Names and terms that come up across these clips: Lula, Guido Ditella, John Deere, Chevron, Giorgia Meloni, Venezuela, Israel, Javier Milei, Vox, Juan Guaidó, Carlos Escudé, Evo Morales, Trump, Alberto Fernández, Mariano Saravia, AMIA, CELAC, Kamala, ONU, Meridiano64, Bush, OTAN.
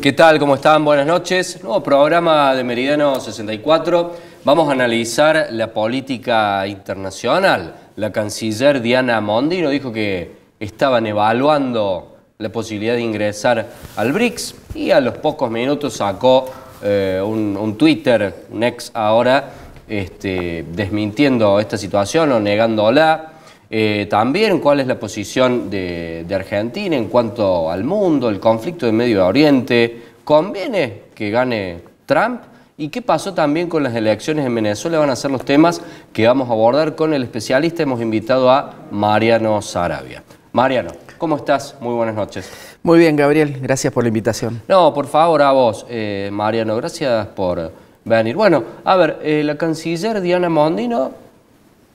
¿Qué tal? ¿Cómo están? Buenas noches. Nuevo programa de Meridiano64. Vamos a analizar la política internacional. La canciller Diana Mondino dijo que estaban evaluando la posibilidad de ingresar al BRICS y a los pocos minutos sacó un Twitter, un ex ahora, desmintiendo esta situación o negándola. También cuál es la posición de Argentina en cuanto al mundo, el conflicto de Medio Oriente. ¿Conviene que gane Trump? ¿Y qué pasó también con las elecciones en Venezuela? Van a ser los temas que vamos a abordar con el especialista. Hemos invitado a Mariano Saravia. Mariano, ¿cómo estás? Muy buenas noches. Muy bien, Gabriel. Gracias por la invitación. No, por favor, a vos, Mariano. Gracias por venir. Bueno, a ver, la canciller Diana Mondino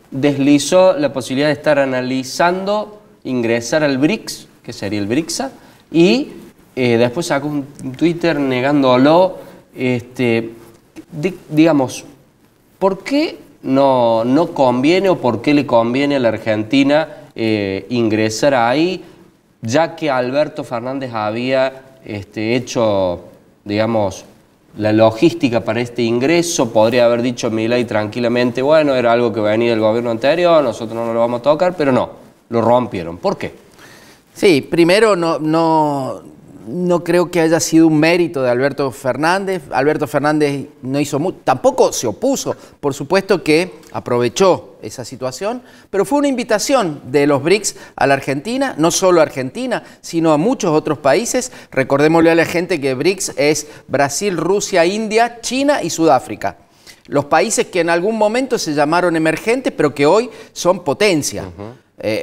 deslizó la posibilidad de estar analizando ingresar al BRICS, que sería el BRICSA, y después sacó un Twitter negándolo. Digamos, ¿por qué no conviene o por qué le conviene a la Argentina ingresar ahí, ya que Alberto Fernández había hecho, digamos, la logística para este ingreso? Podría haber dicho Milei tranquilamente, bueno, era algo que venía del gobierno anterior, nosotros no lo vamos a tocar, pero no, lo rompieron. ¿Por qué? Sí, primero no creo que haya sido un mérito de Alberto Fernández. Alberto Fernández no hizo mucho, tampoco se opuso, por supuesto que aprovechó esa situación, pero fue una invitación de los BRICS a la Argentina, no solo a Argentina, sino a muchos otros países. Recordémosle a la gente que BRICS es Brasil, Rusia, India, China y Sudáfrica. Los países que en algún momento se llamaron emergentes, pero que hoy son potencia.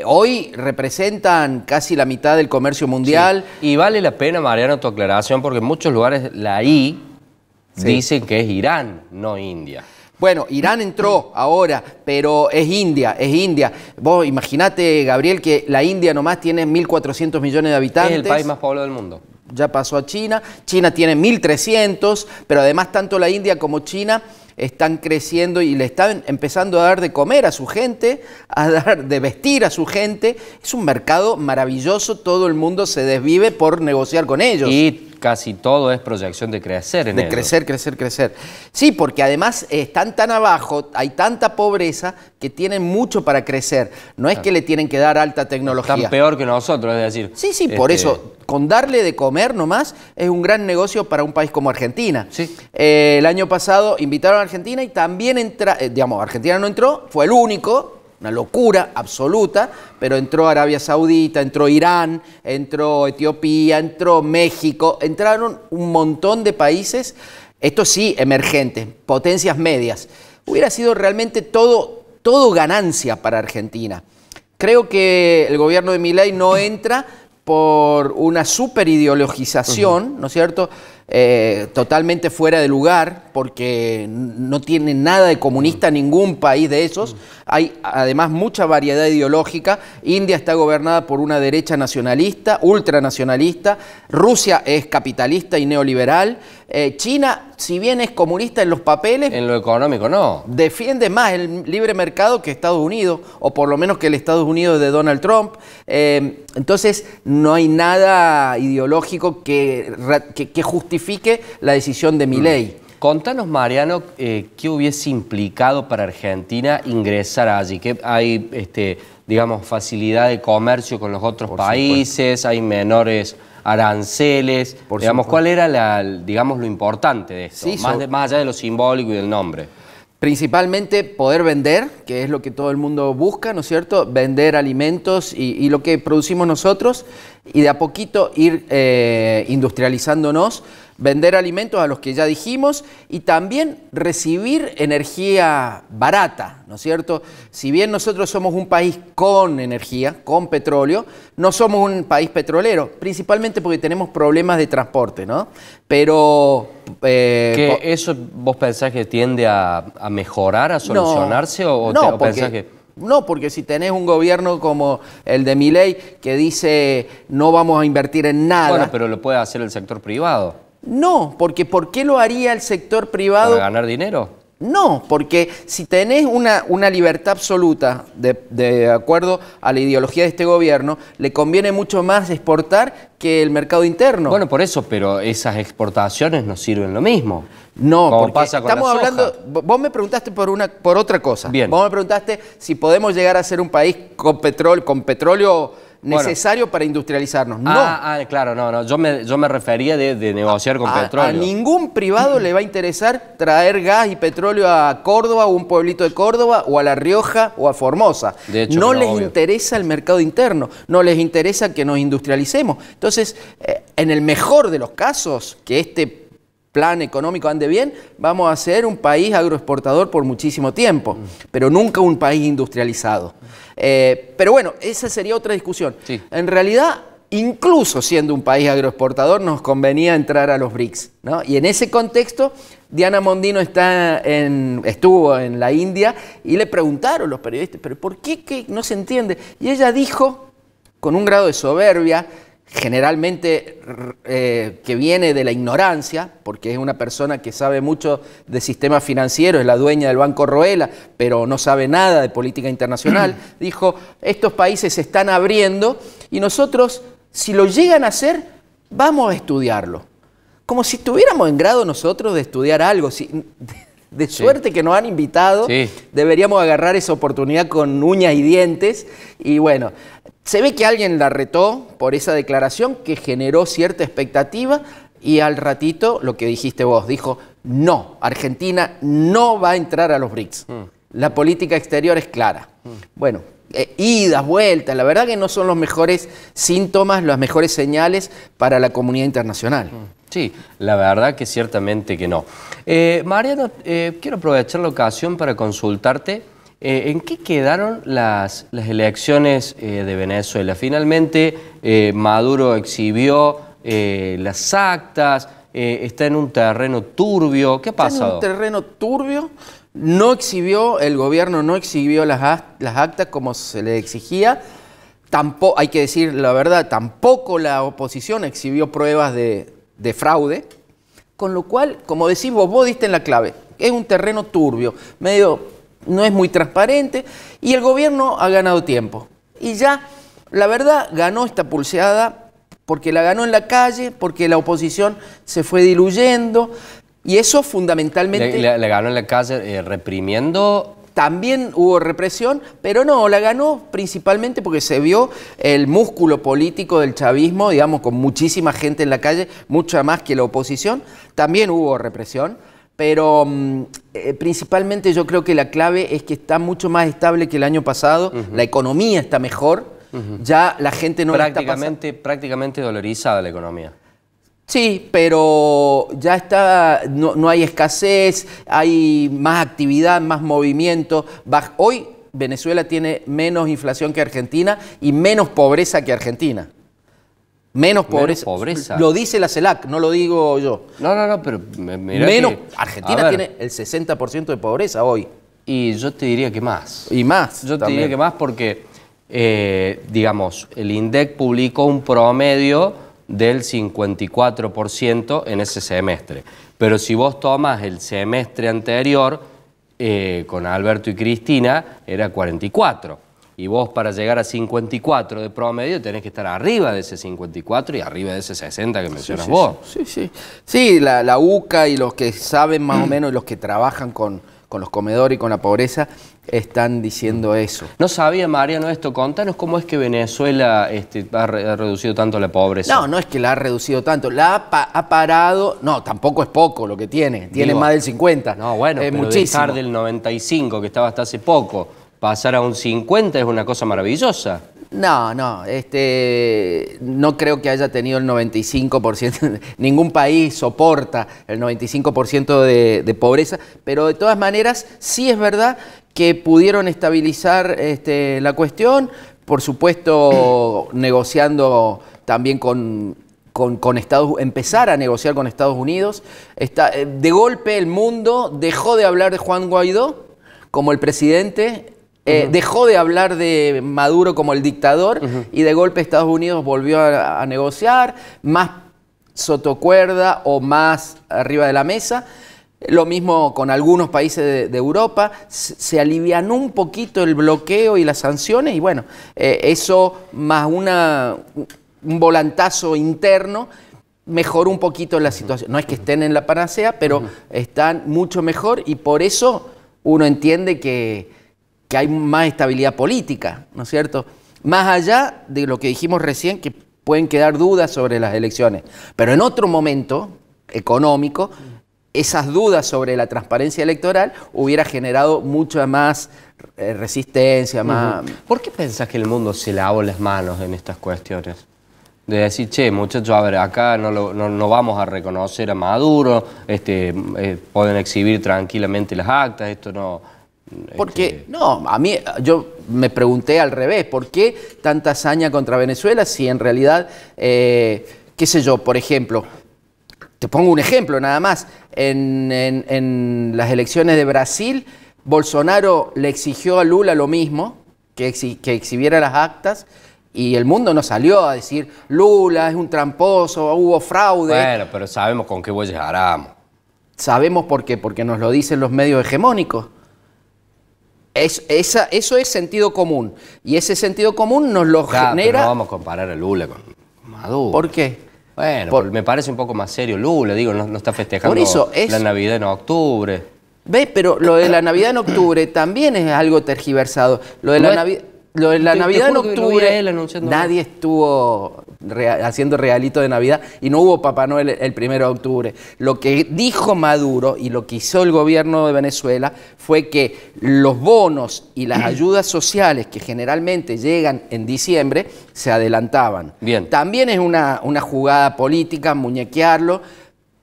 Hoy representan casi la mitad del comercio mundial. Sí. Y vale la pena, Mariano, tu aclaración, porque en muchos lugares la I dicen que es Irán, no India. Bueno, Irán entró ahora, pero es India, es India. Vos imaginate, Gabriel, que la India nomás tiene 1.400 millones de habitantes. Es el país más poblado del mundo. Ya pasó a China. China tiene 1.300, pero además tanto la India como China están creciendo y le están empezando a dar de comer a su gente, a dar de vestir a su gente. Es un mercado maravilloso, todo el mundo se desvive por negociar con ellos. Y casi todo es proyección de crecer en ellos. De crecer, crecer, crecer. Sí, porque además están tan abajo, hay tanta pobreza que tienen mucho para crecer. No es que le tienen que dar alta tecnología. Están peor que nosotros, es decir. Sí, sí, por eso, con darle de comer nomás es un gran negocio para un país como Argentina. Sí. El año pasado invitaron a Argentina y también entra, digamos, Argentina no entró, fue el único, una locura absoluta, pero entró Arabia Saudita, entró Irán, entró Etiopía, entró México, entraron un montón de países, estos sí emergentes, potencias medias. Hubiera sido realmente todo ganancia para Argentina. Creo que el gobierno de Milei no entra por una superideologización, ¿no es cierto?, totalmente fuera de lugar, porque no tiene nada de comunista ningún país de esos. Hay además mucha variedad ideológica. India está gobernada por una derecha nacionalista, ultranacionalista. Rusia es capitalista y neoliberal. China, si bien es comunista en los papeles, en lo económico no. Defiende más el libre mercado que Estados Unidos, o por lo menos que el Estados Unidos de Donald Trump. Entonces no hay nada ideológico que justifique la decisión de Milei. Contanos, Mariano, qué hubiese implicado para Argentina ingresar allí. Que hay, digamos, facilidad de comercio con los otros países, hay menores aranceles. Digamos, ¿cuál era lo importante de esto? Sí, más allá de lo simbólico y del nombre. Principalmente poder vender, que es lo que todo el mundo busca, ¿no es cierto? Vender alimentos y lo que producimos nosotros y de a poquito ir industrializándonos, vender alimentos a los que ya dijimos y también recibir energía barata, ¿no es cierto? Si bien nosotros somos un país con energía, con petróleo, no somos un país petrolero, principalmente porque tenemos problemas de transporte, ¿no? Pero ¿que eso vos pensás que tiende a mejorar, a solucionarse? No, o pensás que... No, porque si tenés un gobierno como el de Milei que dice no vamos a invertir en nada... Bueno, pero lo puede hacer el sector privado. No, porque ¿por qué lo haría el sector privado? ¿Para ganar dinero? No, porque si tenés una libertad absoluta de acuerdo a la ideología de este gobierno, le conviene mucho más exportar que el mercado interno. Bueno, por eso, pero esas exportaciones no sirven lo mismo. No, porque pasa con estamos hablando... Vos me preguntaste por otra cosa. Bien. Vos me preguntaste si podemos llegar a ser un país con petróleo necesario para industrializarnos. No. Claro, no. Yo me refería de negociar con petróleo. A ningún privado le va a interesar traer gas y petróleo a Córdoba o un pueblito de Córdoba o a La Rioja o a Formosa. De hecho, no les interesa el mercado interno, no les interesa que nos industrialicemos. Entonces, en el mejor de los casos, que este plan económico ande bien, vamos a ser un país agroexportador por muchísimo tiempo, pero nunca un país industrializado. Pero bueno, esa sería otra discusión. Sí. En realidad, incluso siendo un país agroexportador, nos convenía entrar a los BRICS, ¿no? Y en ese contexto, Diana Mondino estuvo en la India y le preguntaron los periodistas, ¿pero por qué no se entiende? Y ella dijo, con un grado de soberbia, generalmente que viene de la ignorancia, porque es una persona que sabe mucho de sistemas financieros, es la dueña del Banco Roela, pero no sabe nada de política internacional, dijo, estos países se están abriendo y nosotros, si lo llegan a hacer, vamos a estudiarlo. Como si estuviéramos en grado nosotros de estudiar algo. De suerte que nos han invitado, deberíamos agarrar esa oportunidad con uñas y dientes. Y bueno, se ve que alguien la retó por esa declaración que generó cierta expectativa y al ratito lo que dijiste vos, dijo, no, Argentina no va a entrar a los BRICS. La política exterior es clara. Bueno, idas, vueltas, la verdad que no son los mejores síntomas, las mejores señales para la comunidad internacional. Sí, la verdad que ciertamente que no. Mariano, quiero aprovechar la ocasión para consultarte en qué quedaron las elecciones de Venezuela. Finalmente Maduro exhibió las actas, está en un terreno turbio. ¿Qué ha pasado? Está en un terreno turbio, el gobierno no exhibió las actas como se le exigía. Tampoco, hay que decir la verdad, tampoco la oposición exhibió pruebas de fraude, con lo cual, como decís vos diste en la clave, es un terreno turbio, no es muy transparente y el gobierno ha ganado tiempo. Y ya, la verdad, ganó esta pulseada porque la ganó en la calle, porque la oposición se fue diluyendo y eso fundamentalmente... La ganó en la calle reprimiendo... También hubo represión, pero no, la ganó principalmente porque se vio el músculo político del chavismo, digamos, con muchísima gente en la calle, mucha más que la oposición. También hubo represión, pero principalmente yo creo que la clave es que está mucho más estable que el año pasado, la economía está mejor, ya la gente no prácticamente, la está prácticamente dolarizada la economía. Sí, pero ya está, no hay escasez, hay más actividad, más movimiento. Hoy Venezuela tiene menos inflación que Argentina y menos pobreza que Argentina. Menos pobreza. Lo dice la CELAC, no lo digo yo. No, pero mirá Argentina tiene el 60% de pobreza hoy. Y yo te diría que más. Y más. Yo también te diría que más porque, digamos, el INDEC publicó un promedio del 54% en ese semestre. Pero si vos tomás el semestre anterior, con Alberto y Cristina, era 44. Y vos para llegar a 54 de promedio tenés que estar arriba de ese 54 y arriba de ese 60 que mencionas vos. Sí. Sí, la UCA y los que saben más o menos, y los que trabajan con los comedores y con la pobreza, están diciendo eso. No sabía, Mariano, esto. Contanos cómo es que Venezuela ha reducido tanto la pobreza. No es que la ha reducido tanto. La ha parado... No, tampoco es poco lo que tiene. Tiene más del 50. No, bueno, es pero muchísimo. Dejar del 95, que estaba hasta hace poco, pasar a un 50 es una cosa maravillosa. No creo que haya tenido el 95%, ningún país soporta el 95% de pobreza, pero de todas maneras sí es verdad que pudieron estabilizar la cuestión, por supuesto negociando también con empezar a negociar con Estados Unidos. De golpe el mundo dejó de hablar de Juan Guaidó como el presidente. Dejó de hablar de Maduro como el dictador y de golpe Estados Unidos volvió a negociar, más sotocuerda o más arriba de la mesa. Lo mismo con algunos países de Europa, se alivianó un poquito el bloqueo y las sanciones y bueno, eso más un volantazo interno mejoró un poquito la situación. No es que estén en la panacea, pero están mucho mejor y por eso uno entiende que hay más estabilidad política, ¿no es cierto? Más allá de lo que dijimos recién, que pueden quedar dudas sobre las elecciones, pero en otro momento económico, esas dudas sobre la transparencia electoral hubiera generado mucha más resistencia, más... ¿Por qué pensás que el mundo se lavó las manos en estas cuestiones? De decir, che, muchachos, a ver, acá no vamos a reconocer a Maduro, pueden exhibir tranquilamente las actas, esto no... Porque, no, a mí, yo me pregunté al revés, ¿por qué tanta hazaña contra Venezuela si en realidad, qué sé yo, por ejemplo... Te pongo un ejemplo nada más, en las elecciones de Brasil, Bolsonaro le exigió a Lula lo mismo, que exhibiera las actas, y el mundo no salió a decir, Lula es un tramposo, hubo fraude. Bueno, pero sabemos con qué bueyes aramos. ¿Sabemos por qué? Porque nos lo dicen los medios hegemónicos. Eso es sentido común, y ese sentido común nos lo genera... Pero no vamos a comparar a Lula con Maduro. ¿Por qué? Bueno, me parece un poco más serio Lula, digo, no está festejando la Navidad en octubre. ¿Ves? Pero lo de la Navidad en octubre también es algo tergiversado. Lo de la Navidad en octubre, nadie estuvo haciendo regalito de Navidad y no hubo Papá Noel el 1 de octubre. Lo que dijo Maduro y lo que hizo el gobierno de Venezuela fue que los bonos y las ayudas sociales que generalmente llegan en diciembre se adelantaban. Bien. También es una jugada política, muñequearlo,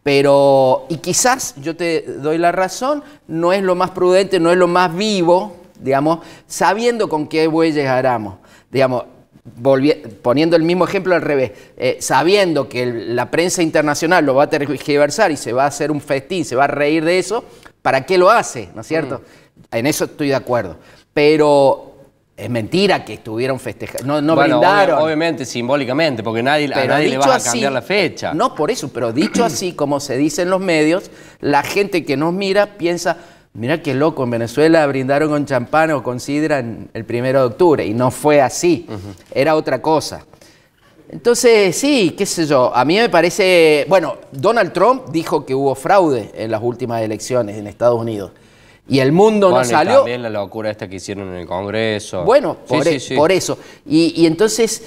pero y quizás, yo te doy la razón, no es lo más prudente, no es lo más vivo, digamos, sabiendo con qué bueyes aramos, digamos, poniendo el mismo ejemplo al revés, sabiendo que la prensa internacional lo va a tergiversar y se va a hacer un festín, se va a reír de eso, ¿para qué lo hace? ¿No es cierto? En eso estoy de acuerdo, pero... Es mentira que estuvieron festejando, no bueno, brindaron. Obviamente, simbólicamente, porque a nadie le va a cambiar la fecha. No, por eso, pero dicho así, como se dice en los medios, la gente que nos mira piensa... Mirá qué loco, en Venezuela brindaron con champán o con sidra el 1 de octubre y no fue así, era otra cosa. Entonces, sí, qué sé yo, a mí me parece... Bueno, Donald Trump dijo que hubo fraude en las últimas elecciones en Estados Unidos y el mundo no salió... también la locura esta que hicieron en el Congreso. Bueno, por eso. Y entonces...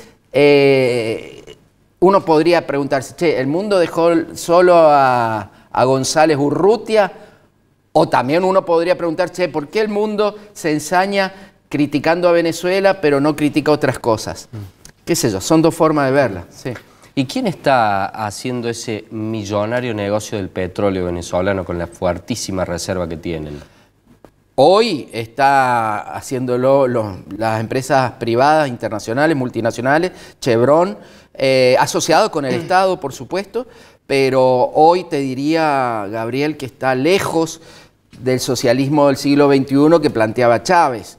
uno podría preguntarse, che, ¿el mundo dejó solo a González Urrutia? O también uno podría preguntarse, ¿por qué el mundo se ensaña criticando a Venezuela pero no critica otras cosas? ¿Qué sé yo? Son dos formas de verla. Sí. ¿Y quién está haciendo ese millonario negocio del petróleo venezolano con la fuertísima reserva que tienen? Hoy está haciéndolo las empresas privadas, internacionales, multinacionales, Chevron, asociado con el Estado, por supuesto, pero hoy te diría, Gabriel, que está lejos del socialismo del siglo XXI que planteaba Chávez.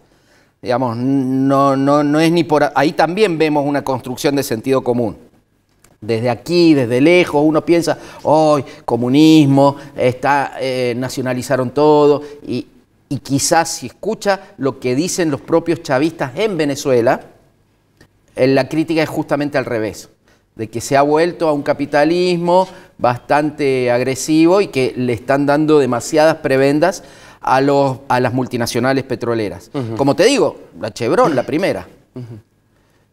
Digamos, no es ni por ahí. También vemos una construcción de sentido común. Desde aquí, desde lejos, uno piensa, hoy comunismo, nacionalizaron todo. Y quizás si escucha lo que dicen los propios chavistas en Venezuela, la crítica es justamente al revés, de que se ha vuelto a un capitalismo bastante agresivo y que le están dando demasiadas prebendas a las multinacionales petroleras. Como te digo, la Chevron, la primera.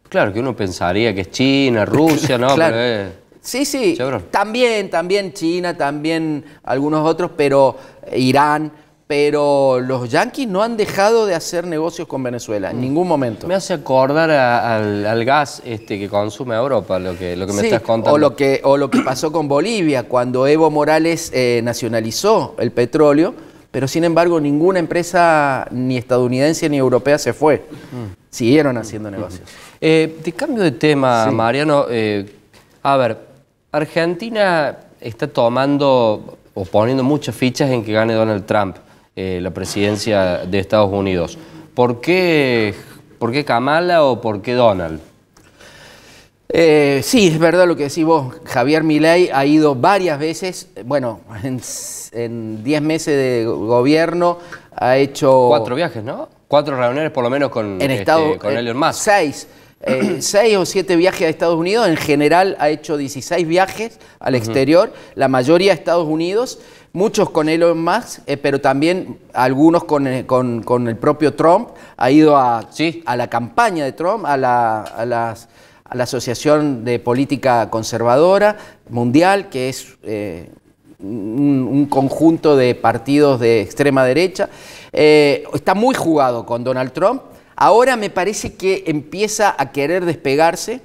Claro, que uno pensaría que es China, Rusia, ¿no? Claro. Pero sí, Chevron. También China, también algunos otros, pero Irán... Pero los yanquis no han dejado de hacer negocios con Venezuela, en ningún momento. Me hace acordar al gas que consume Europa, lo que me estás contando. O lo que pasó con Bolivia, cuando Evo Morales nacionalizó el petróleo, pero sin embargo ninguna empresa ni estadounidense ni europea se fue. Siguieron haciendo negocios. Te cambio de tema, Mariano. A ver, Argentina está tomando o poniendo muchas fichas en que gane Donald Trump. La presidencia de Estados Unidos. ¿Por qué Kamala o por qué Donald? Sí, es verdad lo que decís vos. Javier Milei ha ido varias veces, bueno, en 10 meses de gobierno ha hecho... 4 viajes, ¿no? 4 reuniones por lo menos con, con Elon Musk. 6 o 7 viajes a Estados Unidos. En general ha hecho 16 viajes al exterior, la mayoría a Estados Unidos, muchos con Elon Musk, pero también algunos con el propio Trump. Ha ido a la campaña de Trump, a la Asociación de Política Conservadora Mundial, que es un conjunto de partidos de extrema derecha. Está muy jugado con Donald Trump. Ahora me parece que empieza a querer despegarse.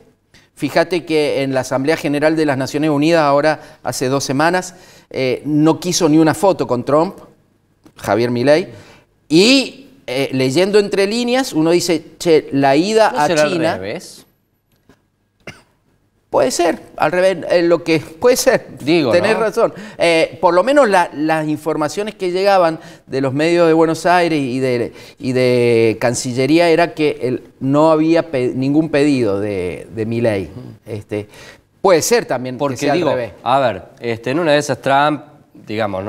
Fíjate que en la Asamblea General de las Naciones Unidas, ahora hace 2 semanas, no quiso ni una foto con Trump, Javier Milei, y leyendo entre líneas uno dice, che, la ida a China... ¿Al revés? Puede ser, al revés, lo que puede ser, digo, tenés razón. Por lo menos las informaciones que llegaban de los medios de Buenos Aires y de Cancillería era que no había ningún pedido de Milei. Puede ser también, porque que sea, digo, al revés. A ver, en una de esas Trump, digamos,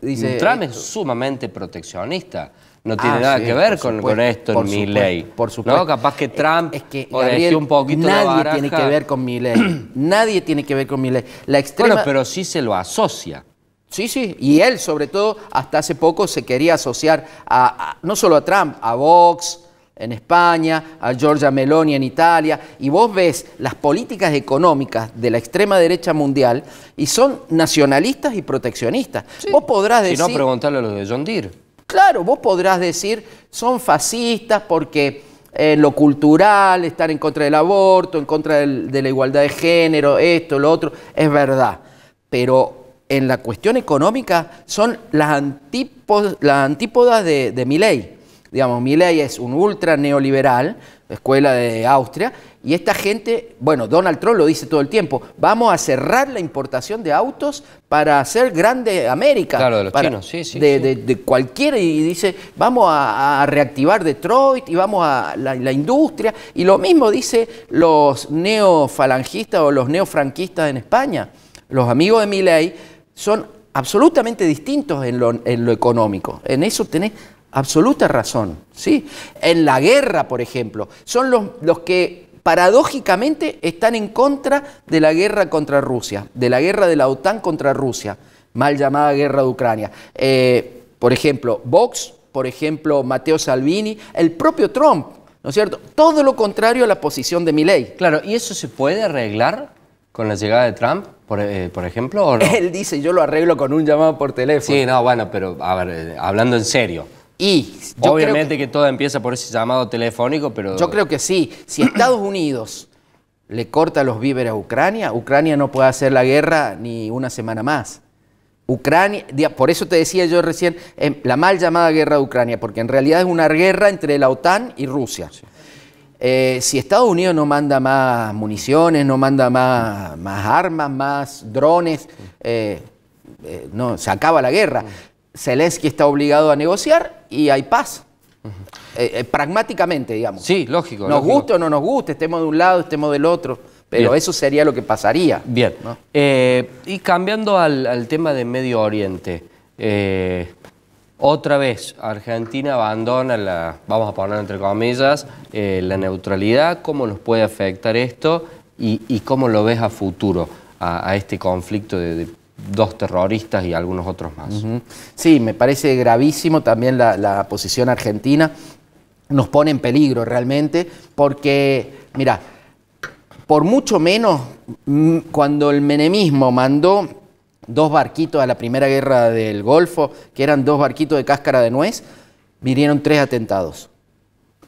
dice, Trump es sumamente proteccionista. No tiene nada que ver con esto en Milei. Por supuesto. ¿No? Capaz que Trump Gabriel, un poquito nadie tiene que ver con Milei. Nadie tiene que ver con Milei. La extrema... Bueno, pero sí se lo asocia. Sí, sí. Y él, sobre todo, hasta hace poco se quería asociar no solo a Trump, a Vox en España, a Giorgia Meloni en Italia. Y vos ves las políticas económicas de la extrema derecha mundial y son nacionalistas y proteccionistas. Sí. Vos podrás decir... Si no, preguntarle a los de John Deere. Claro, vos podrás decir, son fascistas porque lo cultural, estar en contra del aborto, en contra de la igualdad de género, esto, lo otro, es verdad. Pero en la cuestión económica son las antípodas de Milei. Digamos, Milei es un ultra neoliberal, escuela de Austria, y esta gente, bueno, Donald Trump lo dice todo el tiempo, vamos a cerrar la importación de autos para hacer grande América. Claro, de los chinos, de cualquiera, y dice, vamos a reactivar Detroit, y vamos a la industria, y lo mismo dice los neofalangistas o los neofranquistas en España. Los amigos de Milei son absolutamente distintos en lo económico, en eso tenés... Absoluta razón, sí. En la guerra, por ejemplo, son los que paradójicamente están en contra de la guerra contra Rusia, de la guerra de la OTAN contra Rusia, mal llamada guerra de Ucrania. Por ejemplo, Vox, por ejemplo, Matteo Salvini, el propio Trump, ¿no es cierto? Todo lo contrario a la posición de Milei. Claro, ¿y eso se puede arreglar con la llegada de Trump, por ejemplo? ¿O no? Él dice, yo lo arreglo con un llamado por teléfono. Sí, no, bueno, pero a ver, hablando en serio. Y yo obviamente creo que todo empieza por ese llamado telefónico, pero... Yo creo que sí. Si Estados Unidos le corta los víveres a Ucrania, Ucrania no puede hacer la guerra ni una semana más. Ucrania, por eso te decía yo recién, la mal llamada guerra de Ucrania, porque en realidad es una guerra entre la OTAN y Rusia. Sí. Si Estados Unidos no manda más municiones, no manda más armas, más drones, no, se acaba la guerra. Zelensky está obligado a negociar y hay paz. Pragmáticamente, digamos. Sí, lógico. Nos guste o no nos guste, estemos de un lado, estemos del otro, pero bien, eso sería lo que pasaría. Bien. ¿No? Y cambiando al tema de Medio Oriente, otra vez Argentina abandona la, vamos a poner entre comillas, la neutralidad. ¿Cómo nos puede afectar esto y cómo lo ves a futuro, a este conflicto de 2 terroristas y algunos otros más? Sí, me parece gravísimo también la posición argentina. Nos pone en peligro realmente porque, mira, por mucho menos cuando el menemismo mandó 2 barquitos a la primera guerra del Golfo, que eran 2 barquitos de cáscara de nuez, vinieron 3 atentados.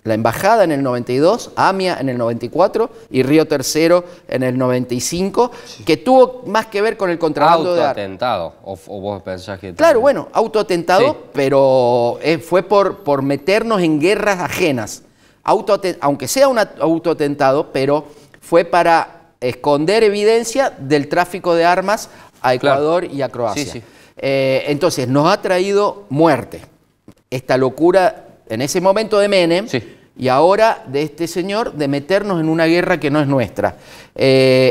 La Embajada en el 92, AMIA en el 94 y Río Tercero en el 95, sí, que tuvo más que ver con el contrabando autoatentado, o vos pensás que... Claro, bueno, autoatentado, sí, pero fue por meternos en guerras ajenas. Aunque sea un autoatentado, pero fue para esconder evidencia del tráfico de armas a Ecuador, claro, y a Croacia. Sí, sí. Entonces, nos ha traído muerte. Esta locura... En ese momento de Menem, sí, y ahora de este señor de meternos en una guerra que no es nuestra.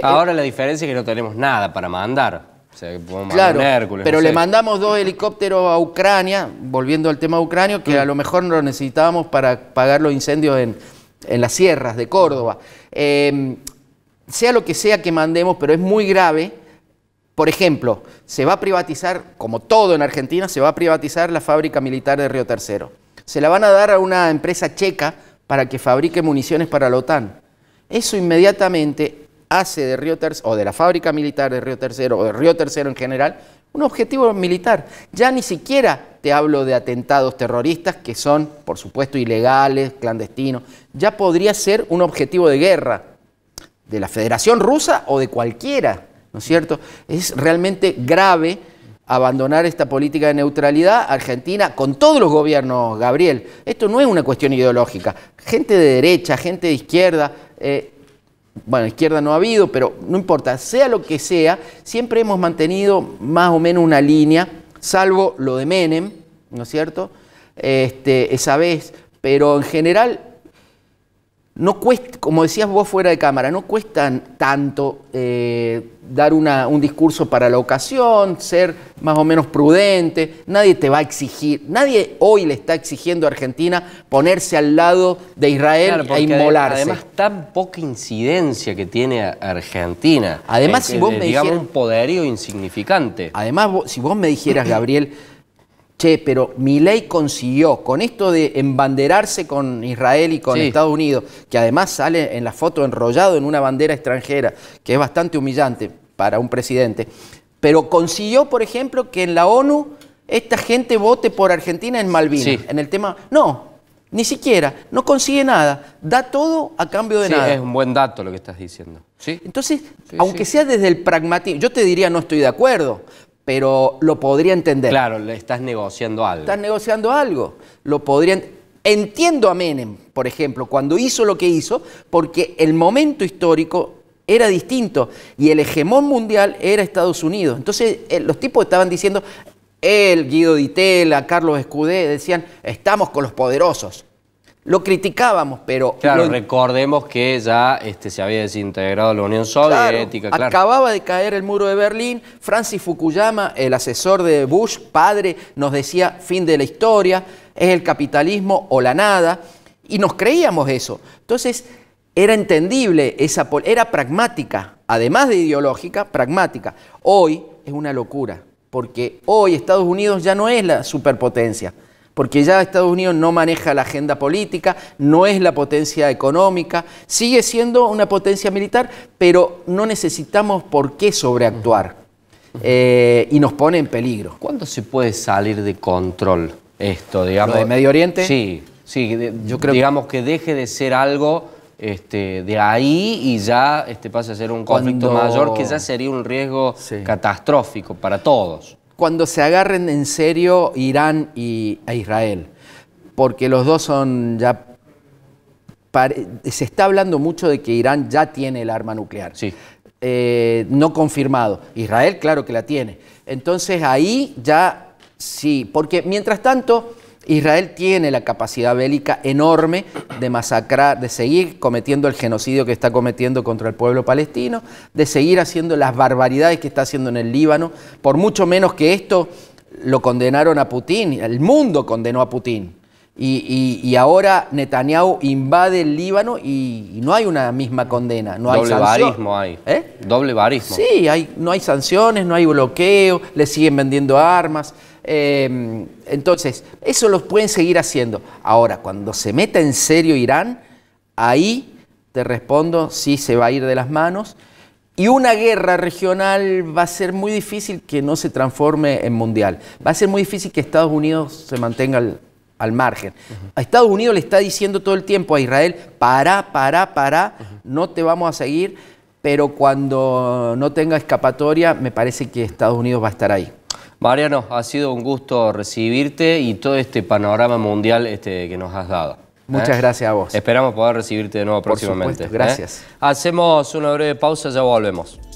Ahora la diferencia es que no tenemos nada para mandar. O sea, claro, Hércules, pero no sé. Le mandamos 2 helicópteros a Ucrania, volviendo al tema ucranio, que a lo mejor no lo necesitábamos para pagar los incendios en las sierras de Córdoba. Sea lo que sea que mandemos, pero es muy grave. Por ejemplo, se va a privatizar, como todo en Argentina, se va a privatizar la fábrica militar de Río Tercero. Se la van a dar a una empresa checa para que fabrique municiones para la OTAN. Eso inmediatamente hace de Río Tercero, o de la fábrica militar de Río Tercero, o de Río Tercero en general, un objetivo militar. Ya ni siquiera te hablo de atentados terroristas que son, por supuesto, ilegales, clandestinos. Ya podría ser un objetivo de guerra de la Federación Rusa o de cualquiera, ¿no es cierto? Es realmente grave abandonar esta política de neutralidad argentina con todos los gobiernos, Gabriel. Esto no es una cuestión ideológica. Gente de derecha, gente de izquierda... bueno, izquierda no ha habido, pero no importa, sea lo que sea, siempre hemos mantenido más o menos una línea, salvo lo de Menem, ¿no es cierto? Esa vez, pero en general, no cuesta, como decías vos fuera de cámara, no cuesta tanto dar un discurso para la ocasión, ser más o menos prudente, nadie te va a exigir, nadie hoy le está exigiendo a Argentina ponerse al lado de Israel e inmolarse. Además, tan poca incidencia que tiene Argentina. Además, si vos me dijeras... Digamos, un poderío insignificante. Además, si vos me dijeras, Gabriel, che, pero Milei consiguió, con esto de embanderarse con Israel y con Estados Unidos, que además sale en la foto enrollado en una bandera extranjera, que es bastante humillante para un presidente, pero consiguió, por ejemplo, que en la ONU esta gente vote por Argentina en Malvinas, en el tema... No, ni siquiera, no consigue nada, da todo a cambio de nada. Es un buen dato lo que estás diciendo. ¿Sí? Entonces, aunque sea desde el pragmatismo, yo te diría no estoy de acuerdo, pero lo podría entender. Claro, le estás negociando algo. Estás negociando algo, lo podrían... Entiendo a Menem, por ejemplo, cuando hizo lo que hizo, porque el momento histórico... era distinto y el hegemón mundial era Estados Unidos. Entonces los tipos estaban diciendo, él, Guido Ditella, Carlos Escudé, decían, estamos con los poderosos. Lo criticábamos, pero... Claro, recordemos que ya se había desintegrado la Unión Soviética. Claro, acababa de caer el muro de Berlín. Francis Fukuyama, el asesor de Bush, padre, nos decía, fin de la historia, es el capitalismo o la nada. Y nos creíamos eso. Entonces... Era entendible, era pragmática, además de ideológica, pragmática. Hoy es una locura, porque hoy Estados Unidos ya no es la superpotencia, porque ya Estados Unidos no maneja la agenda política, no es la potencia económica, sigue siendo una potencia militar, pero no necesitamos por qué sobreactuar y nos pone en peligro. ¿Cuándo se puede salir de control esto, digamos? ¿Lo de Medio Oriente? Sí, sí, yo creo digamos que deje de ser algo... de ahí y ya pasa a ser un conflicto mayor que ya sería un riesgo catastrófico para todos. Cuando se agarren en serio Irán e Israel, porque los dos son ya... Se está hablando mucho de que Irán ya tiene el arma nuclear. Sí. No confirmado. Israel, claro que la tiene. Entonces ahí ya sí, porque mientras tanto... Israel tiene la capacidad bélica enorme de masacrar, de seguir cometiendo el genocidio que está cometiendo contra el pueblo palestino, de seguir haciendo las barbaridades que está haciendo en el Líbano, por mucho menos que esto lo condenaron a Putin, el mundo condenó a Putin. Y ahora Netanyahu invade el Líbano y no hay una misma condena, no hay sanción. Doble barismo hay. ¿Eh? Doble barismo. Sí, no hay sanciones, no hay bloqueo, le siguen vendiendo armas. Entonces, eso los pueden seguir haciendo. Ahora, cuando se meta en serio Irán, ahí te respondo, sí se va a ir de las manos. Y una guerra regional va a ser muy difícil que no se transforme en mundial. Va a ser muy difícil que Estados Unidos se mantenga... al margen. A Estados Unidos le está diciendo todo el tiempo a Israel, para, no te vamos a seguir, pero cuando no tenga escapatoria, me parece que Estados Unidos va a estar ahí. Mariano, ha sido un gusto recibirte y todo este panorama mundial que nos has dado. Muchas gracias a vos. Esperamos poder recibirte de nuevo próximamente. Por supuesto, gracias. Hacemos una breve pausa, ya volvemos.